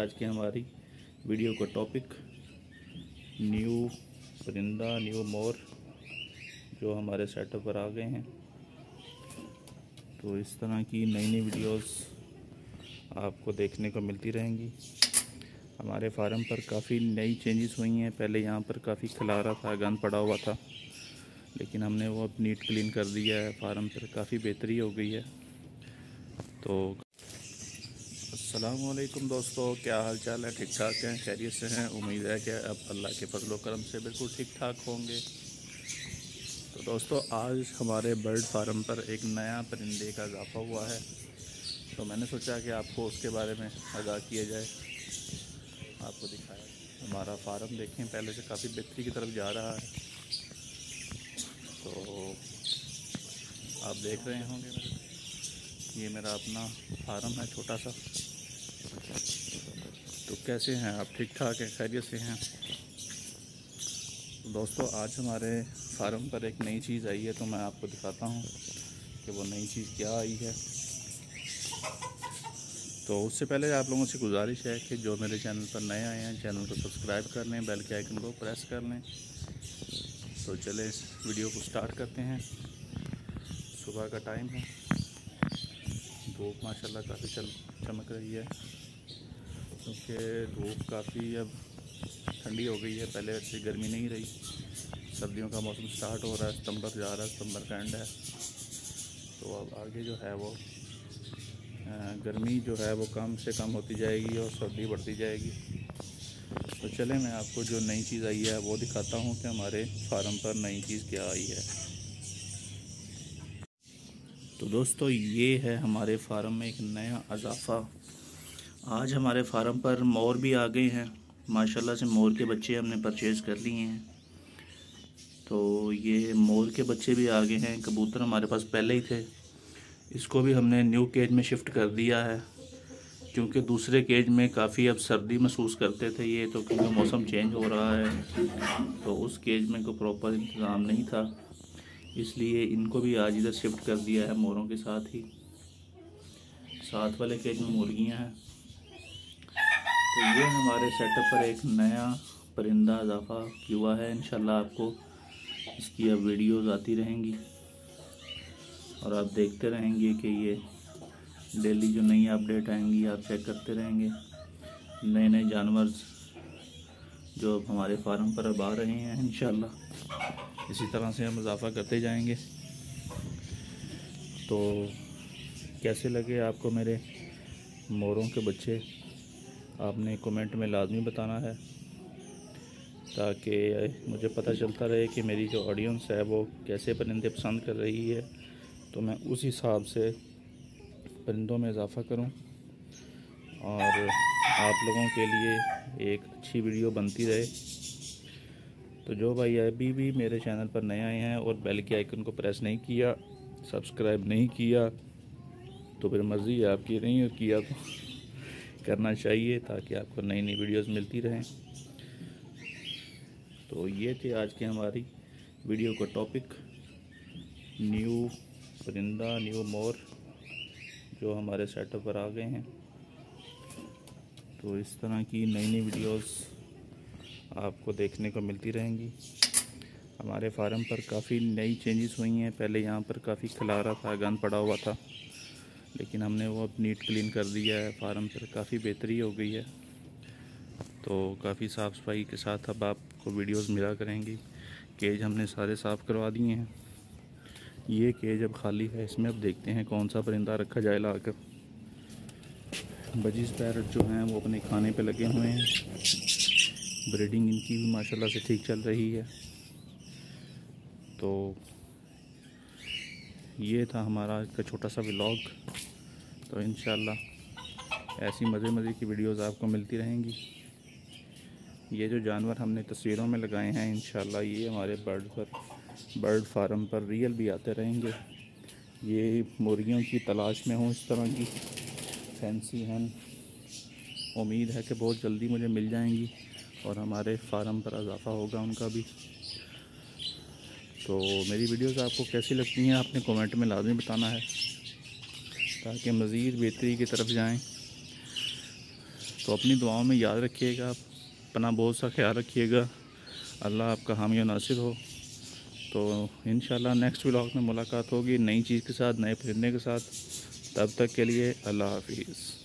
आज की हमारी वीडियो का टॉपिक न्यू परिंदा न्यू मोर जो हमारे सेटअप पर आ गए हैं। तो इस तरह की नई नई वीडियोस आपको देखने को मिलती रहेंगी। हमारे फार्म पर काफ़ी नई चेंजेस हुई हैं। पहले यहाँ पर काफ़ी खलारा था, गंद पड़ा हुआ था, लेकिन हमने वो अब नीट क्लीन कर दिया है। फार्म पर काफ़ी बेहतरी हो गई है। तो अस्सलामुअलैकुम दोस्तों, क्या हाल चाल है? ठीक ठाक हैं, खैरियत से हैं। उम्मीद है कि अब अल्लाह के फजलो करम से बिल्कुल ठीक ठाक होंगे। तो दोस्तों, आज हमारे बर्ड फार्म पर एक नया परिंदे का इजाफा हुआ है, तो मैंने सोचा कि आपको उसके बारे में आगाह किया जाए, आपको दिखाया। हमारा फार्म देखें, पहले से काफ़ी बेहतरी की तरफ जा रहा है। तो आप देख रहे होंगे, ये मेरा अपना फार्म है छोटा सा। तो कैसे हैं आप? ठीक ठाक हैं, खैरियत से हैं? दोस्तों, आज हमारे फार्म पर एक नई चीज़ आई है, तो मैं आपको दिखाता हूँ कि वो नई चीज़ क्या आई है। तो उससे पहले आप लोगों से गुजारिश है कि जो मेरे चैनल पर नए आए हैं, चैनल को सब्सक्राइब कर लें, बेल के आइकन को प्रेस कर लें। तो चले इस वीडियो को स्टार्ट करते हैं। सुबह का टाइम है, धूप माशाल्लाह काफ़ी चमक रही है, क्योंकि धूप काफ़ी अब ठंडी हो गई है। पहले ऐसी गर्मी नहीं रही। सर्दियों का मौसम स्टार्ट हो रहा है, सितंबर जा रहा है, सितंबर का एंड है। तो अब आगे जो है वो गर्मी जो है वो कम से कम होती जाएगी और सर्दी बढ़ती जाएगी। तो चलें, मैं आपको जो नई चीज़ आई है वो दिखाता हूँ कि हमारे फार्म पर नई चीज़ क्या आई है। तो दोस्तों, ये है हमारे फार्म में एक नया इजाफा। आज हमारे फार्म पर मोर भी आ गए हैं। माशाल्लाह से मोर के बच्चे हमने परचेज़ कर लिए हैं। तो ये मोर के बच्चे भी आ गए हैं। कबूतर हमारे पास पहले ही थे, इसको भी हमने न्यू केज में शिफ्ट कर दिया है, क्योंकि दूसरे केज में काफ़ी अब सर्दी महसूस करते थे ये। तो क्योंकि मौसम चेंज हो रहा है, तो उस केज में कोई प्रॉपर इंतज़ाम नहीं था, इसलिए इनको भी आज इधर शिफ्ट कर दिया है। मोरों के साथ ही साथ वाले केज में मुर्गियाँ हैं। तो ये हमारे सेटअप पर एक नया परिंदा इजाफा हुआ है। इंशाल्लाह आपको इसकी अब वीडियोज़ आती रहेंगी और आप देखते रहेंगे कि ये डेली जो नई अपडेट आएंगी आप चेक करते रहेंगे। नए नए जानवर जो अब हमारे फार्म पर अब आ रहे हैं, इंशाल्लाह इसी तरह से हम इजाफा करते जाएंगे। तो कैसे लगे आपको मेरे मोरों के बच्चे, आपने कमेंट में लाजमी बताना है, ताकि मुझे पता चलता रहे कि मेरी जो ऑडियंस है वो कैसे परिंदे पसंद कर रही है। तो मैं उस हिसाब से परिंदों में इजाफा करूं और आप लोगों के लिए एक अच्छी वीडियो बनती रहे। तो जो भाई अभी भी मेरे चैनल पर नए आए हैं और बेल के आइकन को प्रेस नहीं किया, सब्सक्राइब नहीं किया, तो फिर मर्ज़ी है आपकी, नहीं किया तो करना चाहिए, ताकि आपको नई नई वीडियोस मिलती रहें। तो ये थे आज की हमारी वीडियो का टॉपिक न्यू परिंदा न्यू मोर जो हमारे सेटअप पर आ गए हैं। तो इस तरह की नई नई वीडियोस आपको देखने को मिलती रहेंगी। हमारे फार्म पर काफ़ी नई चेंजेस हुई हैं। पहले यहाँ पर काफ़ी खलारा था, गंद पड़ा हुआ था, लेकिन हमने वो अब नीट क्लीन कर दिया है। फार्म पर काफ़ी बेहतरी हो गई है। तो काफ़ी साफ़ सफाई के साथ अब आपको वीडियोस मिला करेंगी। केज हमने सारे साफ़ करवा दिए हैं। ये केज अब खाली है, इसमें अब देखते हैं कौन सा परिंदा रखा जाए लाकर। बजीज पैरट जो हैं वो अपने खाने पे लगे हुए हैं। ब्रीडिंग इनकी भी माशाल्लाह से ठीक चल रही है। तो ये था हमारा आज का छोटा सा व्लॉग। तो इंशाल्लाह ऐसी मज़े की वीडियोस आपको मिलती रहेंगी। ये जो जानवर हमने तस्वीरों में लगाए हैं, इंशाल्लाह ये हमारे बर्ड फार्म पर रियल भी आते रहेंगे। ये मुर्गियों की तलाश में हों, इस तरह की फैंसी हैं। उम्मीद है कि बहुत जल्दी मुझे मिल जाएंगी और हमारे फार्म पर इजाफा होगा उनका भी। तो मेरी वीडियोस आपको कैसी लगती हैं आपने कमेंट में लाजमी बताना है, ताकि मज़ीद बेहतरी की तरफ जाएं। तो अपनी दुआओं में याद रखिएगा, अपना बहुत सा ख्याल रखिएगा। अल्लाह आपका हामी नासिर हो। तो इंशाल्लाह नेक्स्ट व्लॉग में मुलाकात होगी नई चीज़ के साथ, नए परिंदे के साथ। तब तक के लिए अल्लाह हाफिज़।